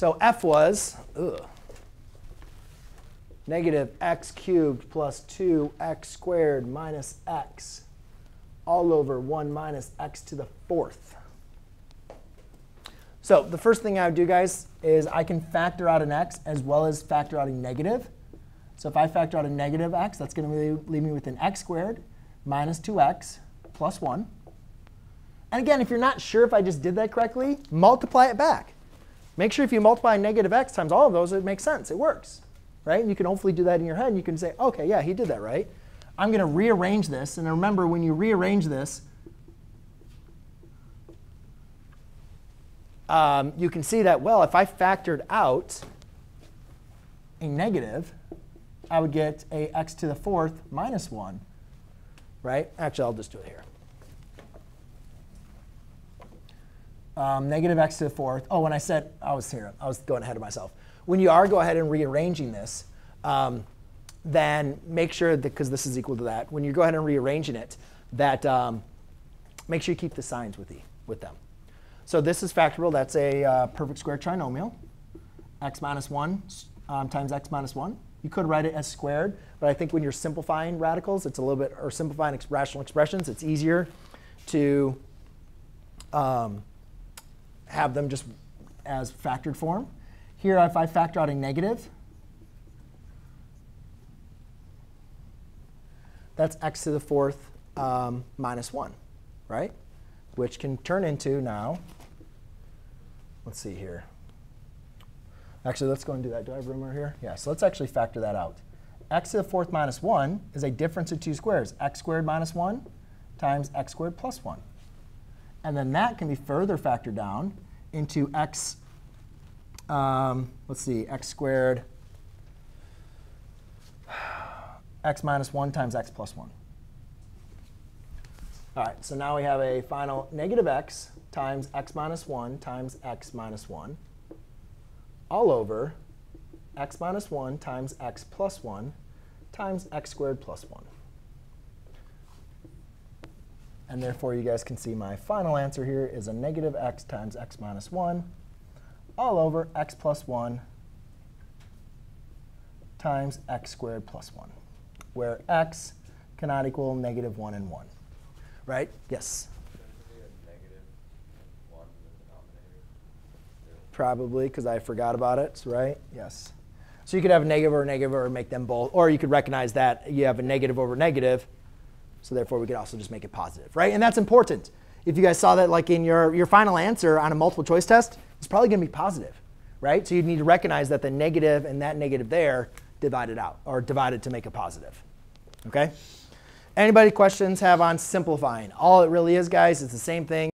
So f was negative x cubed plus 2x squared minus x all over 1 minus x to the 4th. So the first thing I would do, guys, is I can factor out an x as well as factor out a negative. So if I factor out a negative x, that's going to leave me with an x squared minus 2x plus 1. And again, if you're not sure if I just did that correctly, multiply it back. Make sure if you multiply negative x times all of those, it makes sense. It works, right? And you can hopefully do that in your head. And you can say, OK, yeah, he did that right. I'm going to rearrange this. And remember, when you rearrange this, you can see that, well, if I factored out a negative, I would get a x to the 4th minus 1, right? Actually, I'll just do it here. Negative x to the 4th. Oh, when I said I was going ahead of myself. When you are go ahead and rearranging this, then make sure that, because this is equal to that, when you go ahead and rearranging it, that make sure you keep the signs with them. So this is factorable. That's a perfect square trinomial, x minus 1 times x minus 1. You could write it as squared. But I think when you're simplifying radicals, it's a little bit, or simplifying rational expressions, it's easier to have them just as factored form. Here, if I factor out a negative, that's x to the 4th minus 1, right? Which can turn into now, let's see here. Actually, let's go and do that. Do I have room over here? Yeah, so let's actually factor that out. X to the 4th minus 1 is a difference of two squares, x squared minus 1 times x squared plus 1. And then that can be further factored down into x, let's see, x squared, x minus 1 times x plus 1. All right, so now we have a final negative x times x minus 1 times x minus 1 all over x minus 1 times x plus 1 times x squared plus 1. And therefore, you guys can see my final answer here is a negative x times x minus 1 all over x plus 1 times x squared plus 1, where x cannot equal negative 1 and 1. Right? Yes? Probably, because I forgot about it, right? Yes. So you could have a negative over a negative, or make them both. Or you could recognize that you have a negative over a negative. So therefore, we could also just make it positive, right? And that's important. If you guys saw that, like in your final answer on a multiple choice test, it's probably going to be positive, right? So you'd need to recognize that the negative and that negative there divided out, or divided to make a positive. OK? Anybody questions have on simplifying? All it really is, guys, it's the same thing.